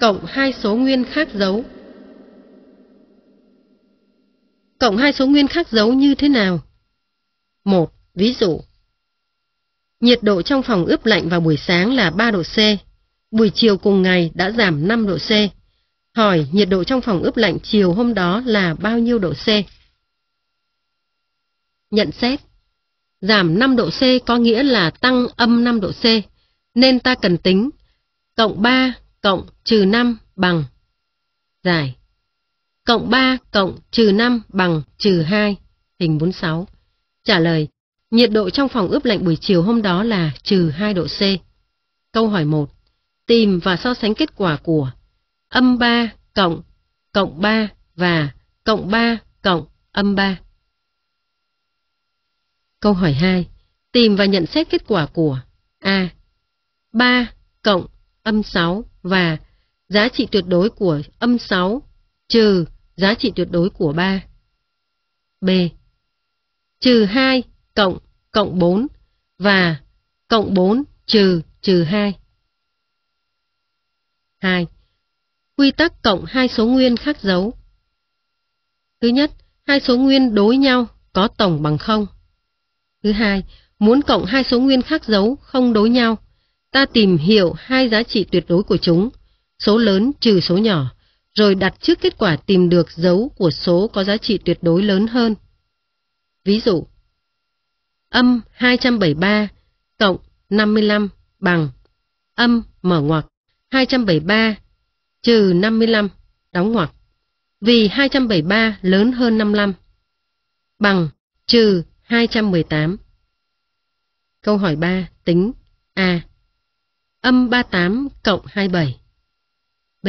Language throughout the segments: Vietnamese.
cộng hai số nguyên khác dấu. Cộng hai số nguyên khác dấu như thế nào? 1. Ví dụ, nhiệt độ trong phòng ướp lạnh vào buổi sáng là 3 độ C, buổi chiều cùng ngày đã giảm 5 độ C. Hỏi nhiệt độ trong phòng ướp lạnh chiều hôm đó là bao nhiêu độ C? Nhận xét, giảm 5 độ C có nghĩa là tăng âm 5 độ C, nên ta cần tính cộng 3 cộng trừ 5 bằng giải. Cộng 3 cộng trừ 5 bằng trừ 2, hình 46. Trả lời, nhiệt độ trong phòng ướp lạnh buổi chiều hôm đó là trừ 2 độ C. Câu hỏi 1. Tìm và so sánh kết quả của âm 3 cộng 3 và cộng 3 cộng âm 3. Câu hỏi 2. Tìm và nhận xét kết quả của A. 3 cộng âm 6 và giá trị tuyệt đối của âm 6 trừ giá trị tuyệt đối của 3. B. Trừ 2 cộng 4 và cộng 4 trừ 2. 2. Quy tắc cộng hai số nguyên khác dấu. Thứ nhất, hai số nguyên đối nhau có tổng bằng 0. Thứ hai, muốn cộng hai số nguyên khác dấu không đối nhau, ta tìm hiểu hai giá trị tuyệt đối của chúng, số lớn trừ số nhỏ, rồi đặt trước kết quả tìm được dấu của số có giá trị tuyệt đối lớn hơn. Ví dụ, âm 273 cộng 55 bằng âm mở ngoặc 273 trừ 55 đóng ngoặc, vì 273 lớn hơn 55, bằng trừ 218. Câu hỏi 3. Tính A. Âm 38 cộng 27. B.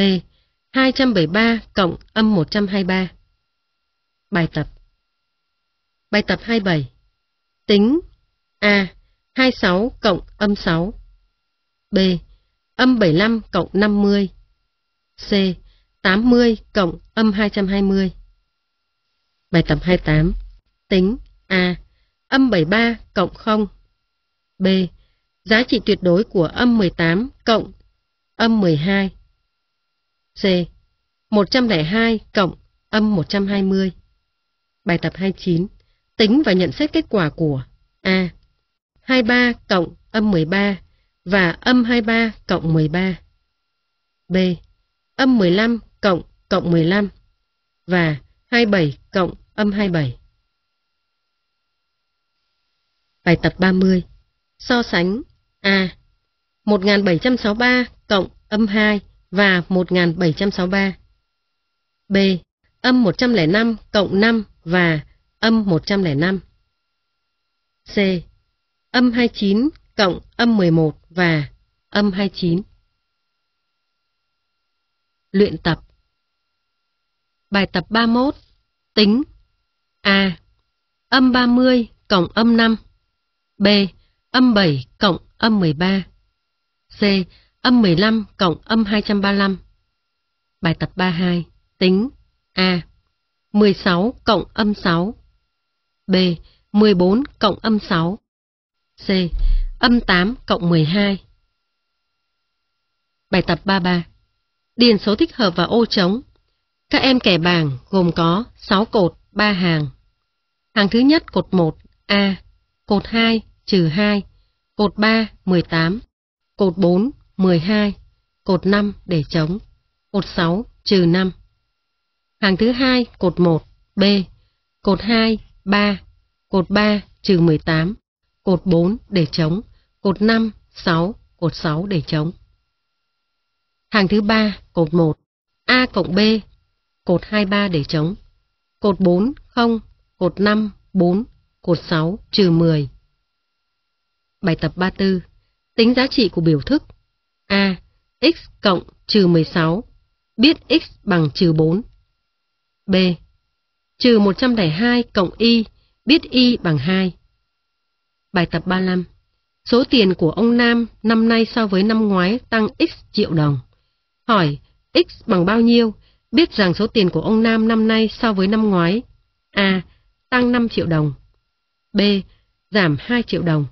273 cộng âm 123. Bài tập 27. Tính A. 26 cộng âm 6. B. Âm 75 cộng 50. C. 80 cộng âm 220. Bài tập 28. Tính A. Âm 73 cộng 0. B. Giá trị tuyệt đối của âm 18 cộng âm 12. C. 102 cộng âm 120. Bài tập 29. Tính và nhận xét kết quả của A. 23 cộng âm 13 và âm 23 cộng 13. B. Âm 15 cộng 15 và 27 cộng âm 27. Bài tập 30. So sánh A. 1763 cộng âm 2 và 1763. B. Âm 105 cộng 5 và âm 105. C. Âm 29 cộng âm 11 và âm 29. Luyện tập. Bài tập 31. Tính A. Âm 30 cộng âm 5. B. Âm 7 cộng âm 13. C. Âm 15 cộng âm 235. Bài tập 32. Tính A. 16 cộng âm 6. B. 14 cộng âm 6. C. Âm 8 cộng 12. Bài tập 33. Điền số thích hợp vào ô trống. Các em kẻ bảng gồm có 6 cột, 3 hàng. Hàng thứ nhất cột 1 A, cột 2 trừ 2, cột 3 18, cột 4 12, cột 5 để trống, cột 6 trừ 5. Hàng thứ hai cột 1 B, cột 2 3, cột 3 trừ 18, cột 4 để trống, cột 5 6, cột 6 để trống. Hàng thứ ba cột 1 A cộng B, cột 23 để trống, cột 4 0, cột 5 4, cột 6 trừ 10. Bài tập 34. Tính giá trị của biểu thức A. X cộng trừ 16, biết x bằng trừ 4. B. Trừ 102 cộng y, biết y bằng 2. Bài tập 35. Số tiền của ông Nam năm nay so với năm ngoái tăng x triệu đồng. Hỏi x bằng bao nhiêu, biết rằng số tiền của ông Nam năm nay so với năm ngoái A. Tăng 5 triệu đồng. B. Giảm 2 triệu đồng.